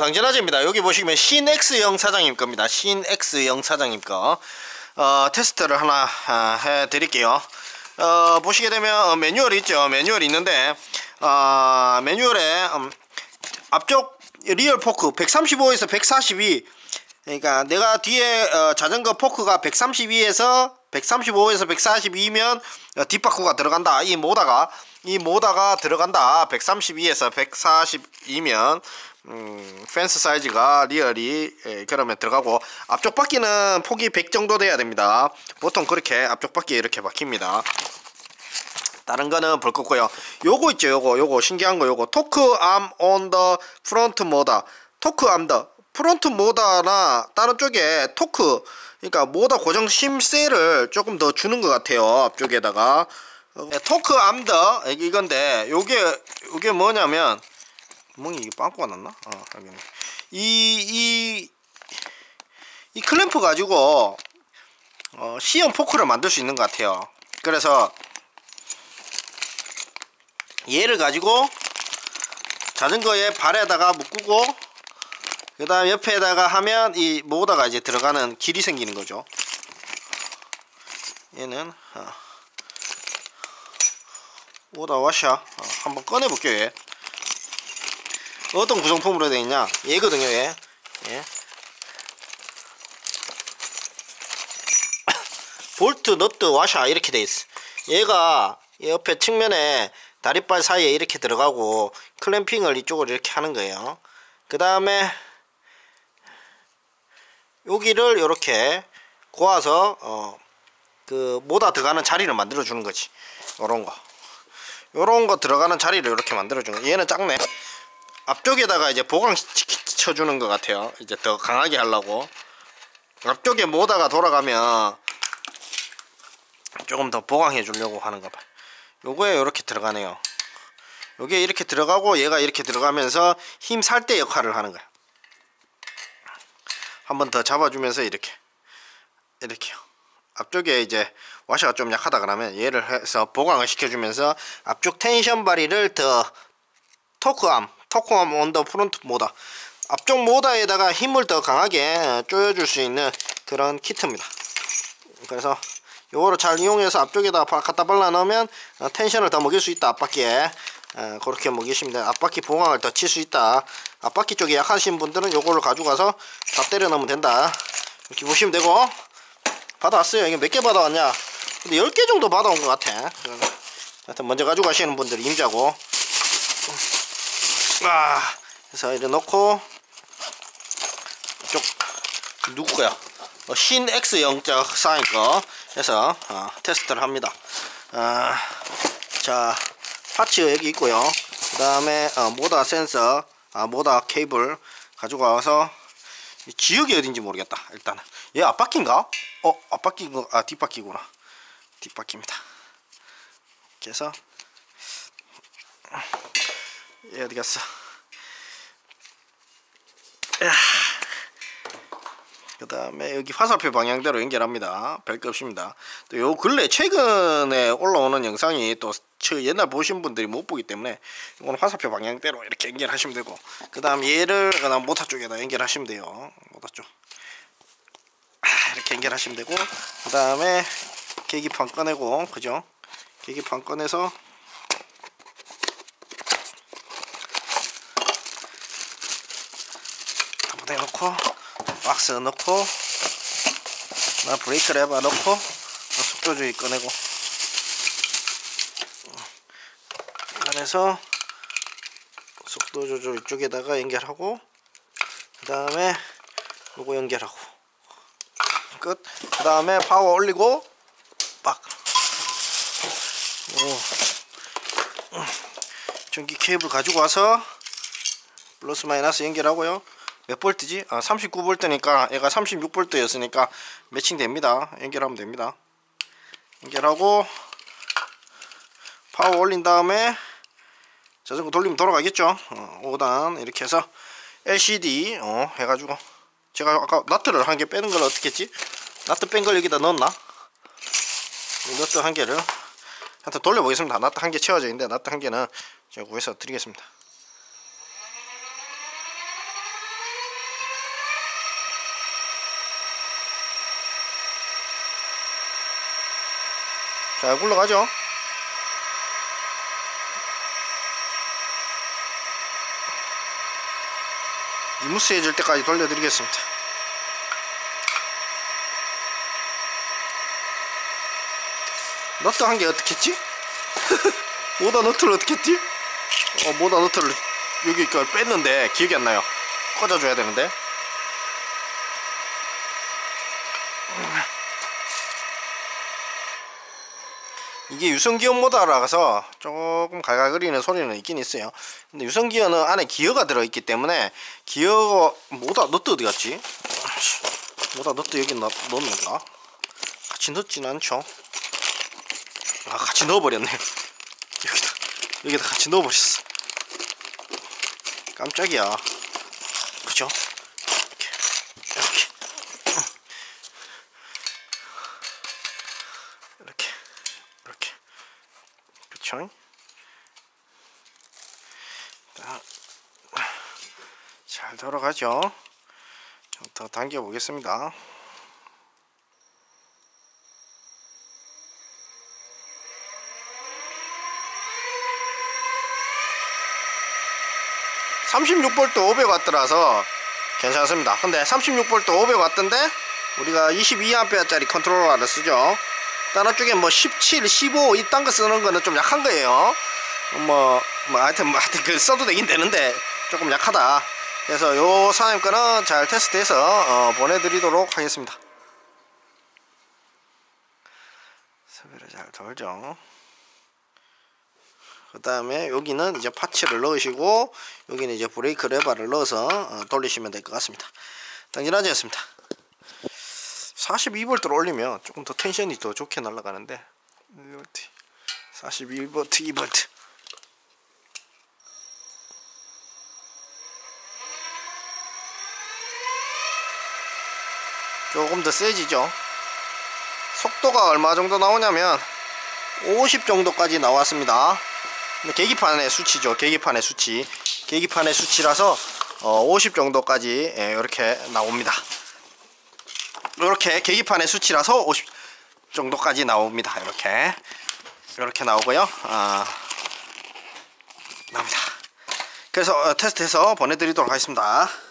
당진아재입니다. 여기 보시면 신X형 사장님 겁니다. 신X형 사장님 거 테스트를 하나 해드릴게요. 보시게 되면 매뉴얼이 있죠. 매뉴얼이 있는데 매뉴얼에 앞쪽 리얼 포크 135에서 142, 그러니까 내가 뒤에 자전거 포크가 135에서 142면 뒷바코가 들어간다. 이 모다가 들어간다. 132에서 142면 펜스 사이즈가 리얼이 그러면 들어가고, 앞쪽 바퀴는 폭이 100 정도 돼야 됩니다. 보통 그렇게 앞쪽 바퀴 이렇게 박힙니다. 다른 거는 볼 거고요. 요거 있죠. 요거 신기한 거. 요거 토크 암 온 더 프론트 모다. 토크 암 더 프론트 모다나 다른 쪽에 토크, 그러니까 모다 고정 힘세를 조금 더 주는 것 같아요. 앞쪽에다가 토크 암 더 이건데, 요게 뭐냐면 멍이 이게 빵꾸가 났나? 당연히 이 클램프 가지고 C형 포크를 만들 수 있는 것 같아요. 그래서 얘를 가지고 자전거에 발에다가 묶고 그 다음 옆에다가 하면 이 모다가 이제 들어가는 길이 생기는 거죠. 얘는 오다 와샤 한번 꺼내 볼게요. 얘 어떤 구성품으로 되어 있냐? 얘거든요, 얘. 예. 볼트, 너트, 와샤 이렇게 돼 있어. 얘가 옆에 측면에 다리발 사이에 이렇게 들어가고 클램핑을 이쪽으로 이렇게 하는 거예요. 그 다음에 여기를 이렇게 고아서 그 모다 들어가는 자리를 만들어 주는 거지. 요런 거 들어가는 자리를 이렇게 만들어 주는 거. 얘는 작네. 앞쪽에다가 이제 보강시켜주는 것 같아요. 이제 더 강하게 하려고. 앞쪽에 모다가 돌아가면 조금 더 보강해 주려고 하는가 봐요. 요거에 이렇게 들어가네요. 요게 이렇게 들어가고 얘가 이렇게 들어가면서 힘 살 때 역할을 하는 거야. 한번 더 잡아주면서 이렇게요. 앞쪽에 이제 와셔가 좀 약하다 그러면 얘를 해서 보강을 시켜주면서 앞쪽 텐션 바리를 더 토크암 온 더 프론트 모다, 앞쪽 모다에다가 힘을 더 강하게 조여줄 수 있는 그런 키트입니다. 그래서 요거를 잘 이용해서 앞쪽에다 갖다 발라 넣으면 텐션을 더 먹일 수 있다. 앞바퀴에 그렇게 먹이시면 돼요. 앞바퀴 보강을 더 칠 수 있다. 앞바퀴 쪽에 약하신 분들은 요거를 가져가서 다 때려 넣으면 된다. 이렇게 보시면 되고, 받아왔어요. 이게 몇 개 받아왔냐? 근데 10개 정도 받아온 것 같아. 하여튼 먼저 가져가시는 분들은 임자고. 그래서 이렇게 넣고, 이쪽 누구야? 신 X형 사인 거 해서 테스트를 합니다. 자, 파츠 여기 있고요. 그 다음에 모다 센서, 모다 케이블 가지고 와서 이 지역이 어딘지 모르겠다. 일단은 얘 앞바퀴인가? 앞바퀴인가? 뒷바퀴구나. 뒷바퀴입니다. 그래서 얘 어디 갔어? 그 다음에 여기 화살표 방향대로 연결합니다. 별거 없습니다. 또 요 근래 최근에 올라오는 영상이 또 옛날 보신 분들이 못 보기 때문에 이건 화살표 방향대로 이렇게 연결하시면 되고, 그 다음 얘를 그다음 모터 쪽에다 연결하시면 돼요. 모터 쪽 이렇게 연결하시면 되고, 그 다음에 계기판 꺼내고, 그죠? 계기판 꺼내서 넣고, 박스 넣고, 나 브레이크 레버 넣고, 속도주의 꺼내고, 꺼내서 속도 조절 이쪽에다가 연결하고, 그 다음에 요거 연결하고 끝. 그 다음에 파워 올리고 빡. 전기 케이블 가지고 와서 플러스 마이너스 연결하고요. 몇 볼트지? 39볼트니까 얘가 36볼트였으니까 매칭됩니다. 연결하면 됩니다. 연결하고 파워 올린 다음에 자전거 돌리면 돌아가겠죠. 5단 이렇게 해서 LCD 해가지고, 제가 아까 나트를 한 개 빼는 걸 어떻게 했지? 나트 뺀 걸 여기다 넣었나? 나트 한 개를 한번 돌려보겠습니다. 나트 한 개 채워져 있는데 나트 한 개는 제가 구해서 드리겠습니다. 자, 굴러가죠. 무스해질 때까지 돌려드리겠습니다. 너트 한 개 어떻게 했지? 모다 너트를 어떻게 했지? 모다 너트를 여기 이걸 뺐는데 기억이 안 나요. 꽂아줘야 되는데. 이게 유성기어 모터라서 조금 갈갈거리는 소리는 있긴 있어요. 근데 유성기어는 안에 기어가 들어있기 때문에 기어 모터 너트 어디갔지? 모터 너트 여기 넣었는가? 같이 넣지는 않죠. 아, 같이 넣어버렸네. 여기다 같이 넣어버렸어. 깜짝이야. 그죠? 잘 돌아가죠. 좀 더 당겨 보겠습니다. (36V) 500W라서 괜찮습니다. 근데 36V 500W인데 우리가 22A짜리 컨트롤러를 쓰죠. 다른 쪽에 뭐 17, 15 이딴 거 쓰는 거는 좀 약한 거예요. 하여튼 써도 되긴 되는데 조금 약하다. 그래서 요 사장님 거는 잘 테스트해서 보내드리도록 하겠습니다. 스피를 잘 돌죠. 그 다음에 여기는 이제 파츠를 넣으시고 여기는 이제 브레이크 레버를 넣어서 돌리시면 될 것 같습니다. 당진하지였습니다. 42V를 올리면 조금 더 텐션이 더 좋게 날아가는데 42V, 2V 조금 더 세지죠. 속도가 얼마 정도 나오냐면 50 정도까지 나왔습니다. 근데 계기판의 수치죠. 계기판의 수치. 계기판의 수치라서 50 정도까지 이렇게 나옵니다. 이렇게 계기판의 수치라서 50 정도까지 나옵니다. 이렇게 나오고요. 나옵니다. 그래서 테스트해서 보내드리도록 하겠습니다.